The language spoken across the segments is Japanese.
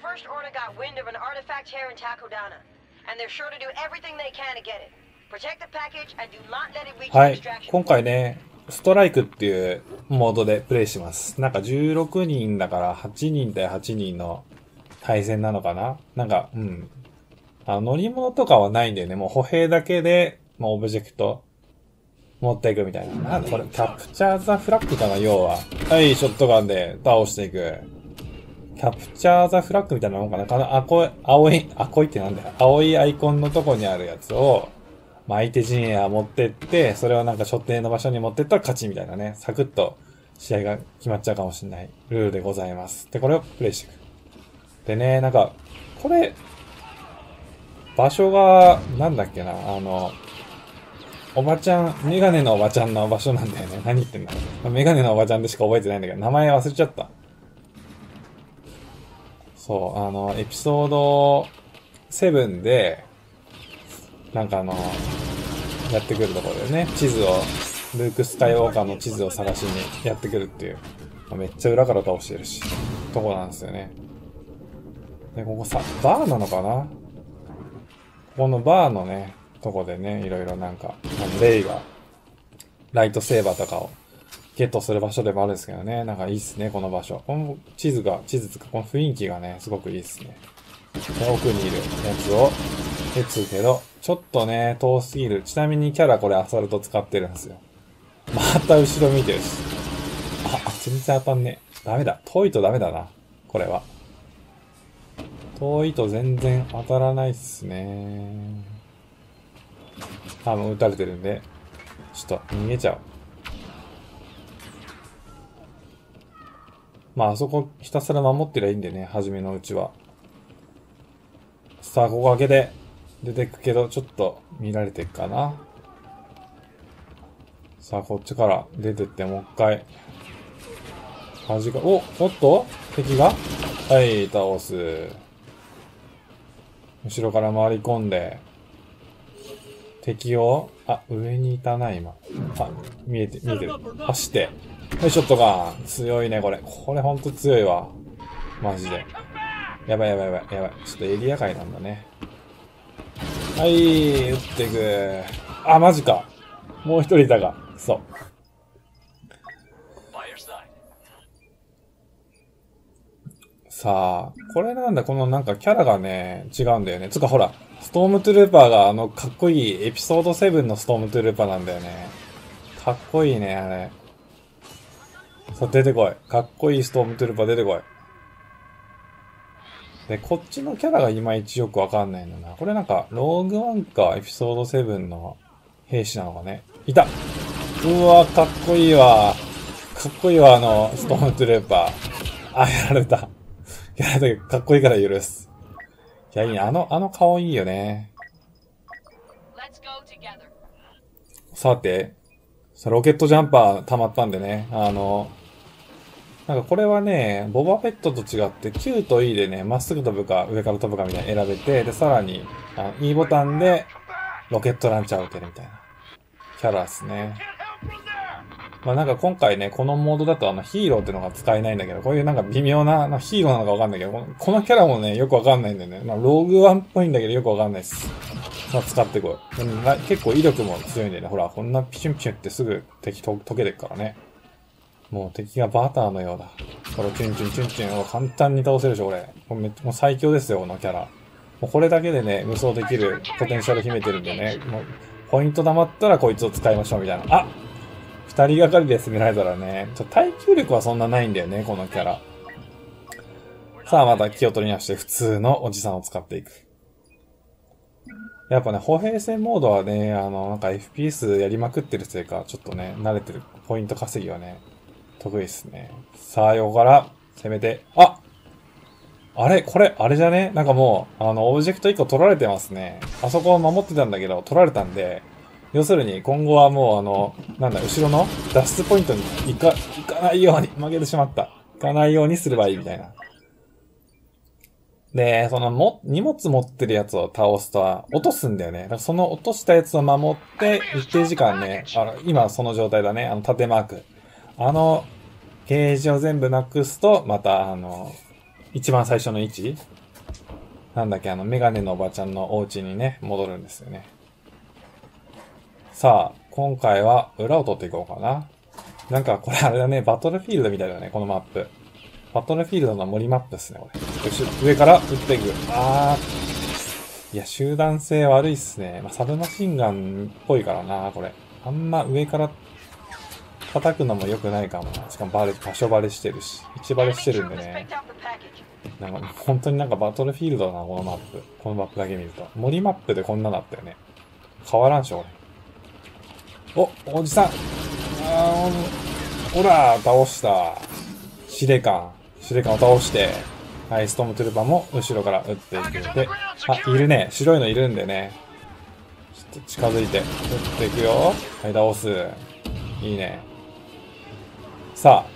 First Order got wind of an artifact here in Takodana, and they're sure to do everything they can to get it. Protect the package and do not let it reach the extraction. 今回ね、ストライクっていうモードでプレイします。なんか16人だから8人対8人の対戦なのかな？なんか、うん。乗り物とかはないんだよね。もう歩兵だけで、まあ、オブジェクト持っていくみたいな。なんだこれ、キャプチャーザフラッグかな、要は。はい、ショットガンで倒していく。キャプチャーザフラッグみたいなもんかな。青いってなんだよ。青いアイコンのとこにあるやつを、まあ、相手陣営は持ってって、それをなんか所定の場所に持ってったら勝ちみたいなね。サクッと試合が決まっちゃうかもしれないルールでございます。で、これをプレイしていく。でね、なんか、これ、場所が、なんだっけな、おばちゃん、メガネのおばちゃんの場所なんだよね。何言ってんだ。メガネのおばちゃんでしか覚えてないんだけど、名前忘れちゃった。そう、エピソード7で、なんかやってくるところでね、地図を、ルーク・スカイウォーカーの地図を探しにやってくるっていう、めっちゃ裏から倒してるし、とこなんですよね。で、ここさ、バーなのかな？このバーのね、とこでね、いろいろなんか、レイが、ライトセーバーとかをゲットする場所でもあるんですけどね、なんかいいっすね、この場所。この地図か、この雰囲気がね、すごくいいっすね。奥にいるやつを、撃つけど、ちょっとね、遠すぎる。ちなみにキャラこれアサルト使ってるんですよ。また後ろ見てるし。あ、全然当たんね。ダメだ。遠いとダメだな。これは。遠いと全然当たらないっすね。あ、もう撃たれてるんで、ちょっと逃げちゃおう。まあ、あそこひたすら守ってりゃいいんでね、初めのうちは。さあ、ここ開けて出てくけど、ちょっと見られてっかな。さあ、こっちから出てって、もう一回。端が、おっと敵がはい、倒す。後ろから回り込んで、敵を、あ、上にいたな、今。あ、見えてる。走って。はい、ショットガン。強いね、これ。これほんと強いわ。マジで。やばい。ちょっとエリア外なんだね。はい、撃ってく。あ、マジか。もう一人いたか。そう。さあ、これなんだ、このなんかキャラがね、違うんだよね。つかほら、ストームトゥルーパーがかっこいいエピソード7のストームトゥルーパーなんだよね。かっこいいね、あれ。さあ、出てこい。かっこいいストームトゥルーパー出てこい。で、こっちのキャラがいまいちよくわかんないんだな。これなんか、ローグワンかエピソード7の兵士なのかね。いた！うわ、かっこいいわ。かっこいいわ、ストームトゥルーパー。あ、やられた。いや、だけどかっこいいから許す。いや、いいね。顔いいよね。さて、ロケットジャンパー溜まったんでね。なんかこれはね、ボバフェットと違って、Q と E でね、まっすぐ飛ぶか、上から飛ぶかみたいな選べて、で、さらに、E ボタンで、ロケットランチャーを打てるみたいな。キャラですね。まあなんか今回ね、このモードだとヒーローってのが使えないんだけど、こういうなんか微妙なヒーローなのかわかんないけど、このキャラもね、よくわかんないんだよね。まあローグワンっぽいんだけどよくわかんないです。まあ使ってこい。結構威力も強いんだよね。ほら、こんなピシュンピシュンってすぐ敵と溶けてくからね。もう敵がバターのようだ。これチュンチュンチュンチュンを簡単に倒せるでしょ、これ。もう最強ですよ、このキャラ。もうこれだけでね、無双できるポテンシャル秘めてるんでね。もうポイント溜まったらこいつを使いましょう、みたいな。あ二人がかりで攻められたらね、耐久力はそんなないんだよね、このキャラ。さあ、また気を取り直して普通のおじさんを使っていく。やっぱね、歩兵戦モードはね、なんか FPS やりまくってるせいか、ちょっとね、慣れてるポイント稼ぎはね、得意ですね。さあ、横から攻めて、あれこれ、あれじゃねなんかもう、オブジェクト1個取られてますね。あそこを守ってたんだけど、取られたんで、要するに、今後はもうなんだ、後ろの脱出ポイントに行かないように、負けてしまった。行かないようにすればいいみたいな。で、荷物持ってるやつを倒すとは、落とすんだよね。だからその落としたやつを守って、一定時間ね、今その状態だね、縦マーク。ゲージを全部なくすと、また、一番最初の位置なんだっけ、あのメガネのおばちゃんのお家にね、戻るんですよね。さあ、今回は裏を取っていこうかな。なんかこれあれだね、バトルフィールドみたいだね、このマップ。バトルフィールドの森マップですね、これ。上から撃っていく。いや、集団性悪いっすね。まあ、サブマシンガンっぽいからな、これ。あんま上から叩くのも良くないかもな。しかも場所バレしてるし、位置バレしてるんでね。なんか本当になんかバトルフィールドだな、このマップ。このマップだけ見ると。森マップでこんなだったよね。変わらんしょ、俺。おじさん。ほら、倒した。司令官を倒して。はい、ストームトゥルーパーも後ろから撃っていく。で、いるね。白いのいるんでね。ちょっと近づいて、撃っていくよ。はい、倒す。いいね。さあ。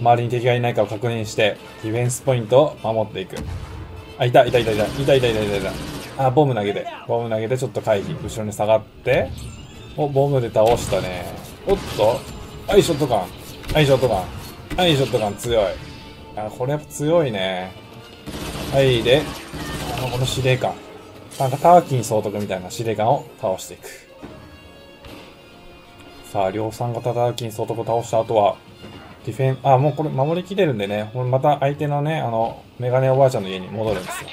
周りに敵がいないかを確認して、ディフェンスポイントを守っていく。あ、いた。あ、ボム投げて、ちょっと回避。後ろに下がって。お、ボムで倒したね。おっと。はい、ショットガン強い。あ、これやっぱ強いね。はい、で、この司令官。なんかターキン総督みたいな司令官を倒していく。さあ、量産型ターキン総督を倒した後は、ディフェン、もうこれ守りきれるんでね、また相手のね、メガネおばあちゃんの家に戻るんですよ。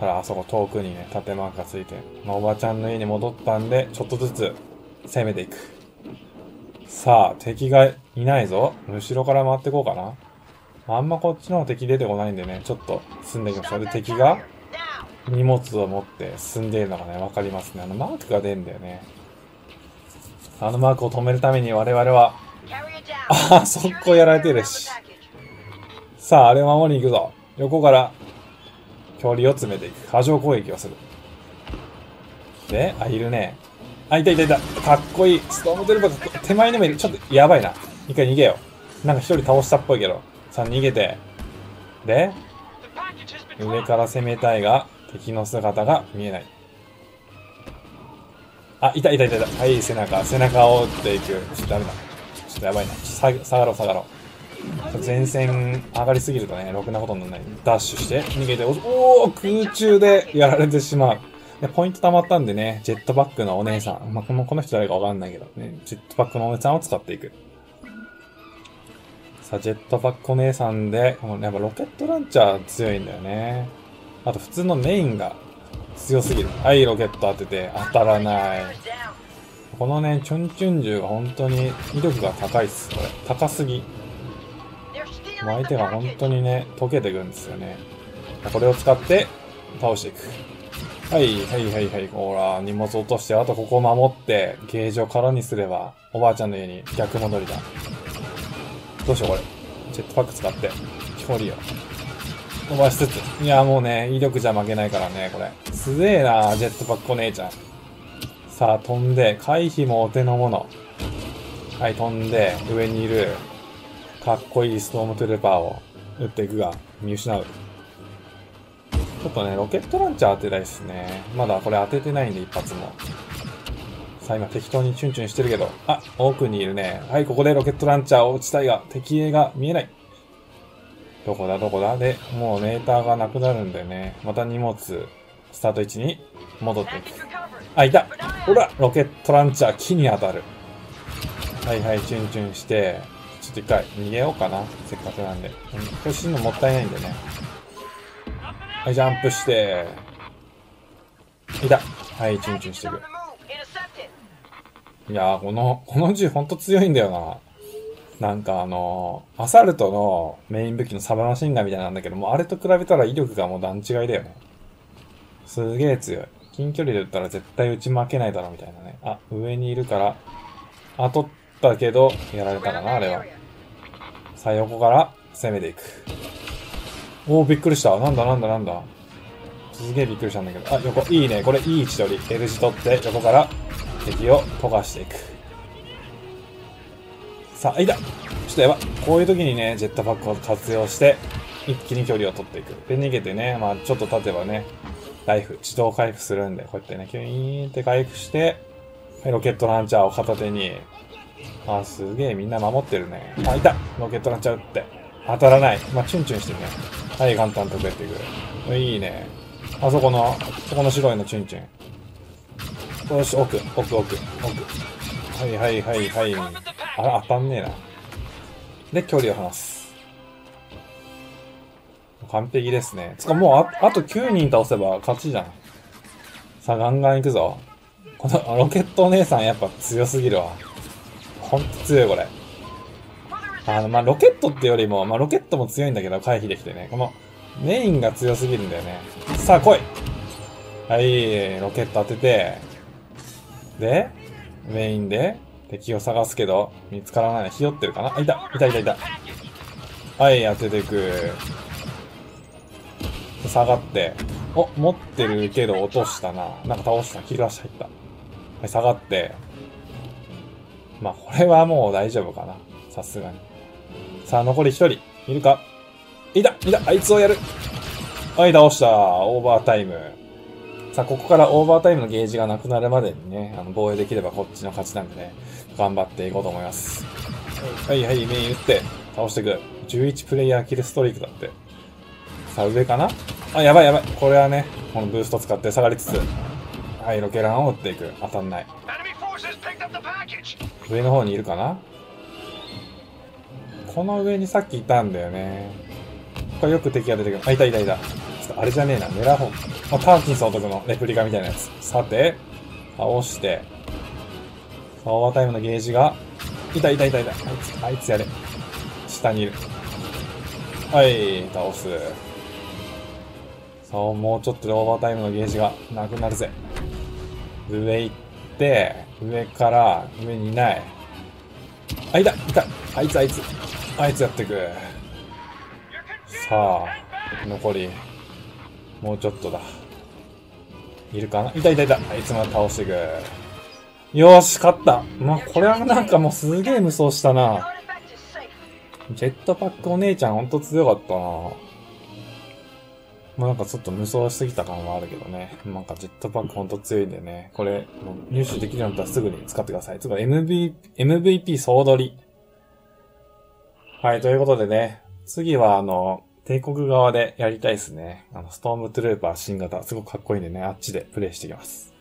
ほら、あそこ遠くにね、縦マークがついて、おばあちゃんの家に戻ったんで、ちょっとずつ攻めていく。さあ、敵がいないぞ。後ろから回ってこうかな。あんまこっちの敵出てこないんでね、ちょっと進んでいきましょう。で、敵が荷物を持って進んでいるのがね、わかりますね。マークが出るんだよね。あのマークを止めるために我々は、速攻やられてるし。さあ、あれを守りに行くぞ。横から、距離を詰めていく。波状攻撃をする。で、いるね。いた。かっこいい。ストームトゥルーパーかっこいい。手前にもいる。ちょっと、やばいな。一回逃げよう。なんか一人倒したっぽいけど。さあ、逃げて。で、上から攻めたいが、敵の姿が見えない。いた。はい、背中を打っていく。ちょっとダメだ。やばいな。下がろう。前線上がりすぎるとね、ろくなことにならない。ダッシュして、逃げて、空中でやられてしまう。で、ポイント溜まったんでね、ジェットバックのお姉さん。まあ、この人誰かわかんないけどね、ジェットバックのお姉さんを使っていく。さあ、ジェットバックお姉さんで、このやっぱロケットランチャー強いんだよね。あと、普通のメインが強すぎる。はい、ロケット当てて、当たらない。このね、チュンチュン銃が本当に威力が高いっす、これ。高すぎ。相手が本当にね、溶けていくんですよね。これを使って、倒していく。はい。ほら、荷物落として、あとここを守って、ゲージを空にすれば、おばあちゃんの家に逆戻りだ。どうしよう、これ。ジェットパック使って、距離を飛ばしつつ。いや、もうね、威力じゃ負けないからね、これ。すげえな、ジェットパックお姉ちゃん。さあ、飛んで、回避もお手の物。はい、飛んで、上にいる、かっこいいストームトゥルーパーを撃っていくが、見失う。ちょっとね、ロケットランチャー当てたいっすね。まだこれ当ててないんで、一発も。さあ、今適当にチュンチュンしてるけど、奥にいるね。はい、ここでロケットランチャーを打ちたいが、敵影が見えない。どこだで、もうメーターがなくなるんでね、また荷物、スタート位置に戻っていく。いた。ほら、ロケットランチャー、木に当たる。はい、チュンチュンして、ちょっと一回逃げようかな。せっかくなんで。これ死ぬのもったいないんでね。はい、ジャンプして。いた。はい、チュンチュンしていく。いやー、この銃ほんと強いんだよな。なんかアサルトのメイン武器のサブマシンガンみたいなんだけども、あれと比べたら威力がもう段違いだよね。すげえ強い。近距離で打ったら絶対打ち負けないだろうみたいなね。上にいるから。取ったけど、やられたかな、あれは。さあ、横から攻めていく。びっくりした。なんだ。すげえびっくりしたんだけど。横。いいね。これ、いい位置取り。L 字取って、横から敵を溶かしていく。さあ、いた。ちょっとやばい。こういう時にね、ジェットパックを活用して、一気に距離を取っていく。で、逃げてね、ちょっと経てばね、ライフ、自動回復するんで、こうやってね、キュイーンって回復して、はい、ロケットランチャーを片手に。すげえみんな守ってるね。いた！ロケットランチャー撃って。当たらない。まあ、チュンチュンしてるね。はい、元旦と出てくる。いいね。あそこの、そこの白いのチュンチュン。よし、奥。はい。あら、当たんねえな。で、距離を離す。完璧ですね。つか、もうあと9人倒せば勝ちじゃん。さあ、ガンガン行くぞ。このロケットお姉さんやっぱ強すぎるわ。ほんと強い、これ。まあ、ロケットってよりも、まあ、ロケットも強いんだけど、回避できてね。この、メインが強すぎるんだよね。さあ、来い！はい、ロケット当てて。で、メインで、敵を探すけど、見つからない。ひよってるかな。あ、いた。はい、当てていく。下がって。お、持ってるけど落としたな。なんか倒した。切り出し入った。はい、下がって。まあ、これはもう大丈夫かな。さすがに。さあ、残り1人。いるか？いたあいつをやる。はい、倒した。オーバータイム。さあ、ここからオーバータイムのゲージがなくなるまでにね、防衛できればこっちの勝ちなんでね、頑張っていこうと思います。はい、メイン打って、倒していく。11プレイヤーキルストリークだって。さあ、上かな？あ、やばい。これはね、このブースト使って下がりつつ、はい、ロケランを打っていく。当たんない。上の方にいるかな？この上にさっきいたんだよね。これよく敵が出てくる。あ、いた。ちょっとあれじゃねえな、メラホン。あ、ターキンスお得のレプリカみたいなやつ。さて、倒して。オーバータイムのゲージが、いた。あいつやれ。下にいる。はい、倒す。さあ、もうちょっとでオーバータイムのゲージがなくなるぜ。上行って、上から、上にいない。あ、いた。あいつやってく。さあ、残り、もうちょっとだ。いるかな？いた。あいつまで倒していく。よーし、勝った。まあ、これはなんかもうすげえ無双したな。ジェットパックお姉ちゃんほんと強かったな。まあ、なんかちょっと無双しすぎた感はあるけどね。なんかジェットパックほんと強いんでね。これ、入手できるようになったらすぐに使ってください。つまり MVP 総取り。はい、ということでね。次は帝国側でやりたいですね。ストームトゥルーパー新型、すごくかっこいいんでね、あっちでプレイしていきます。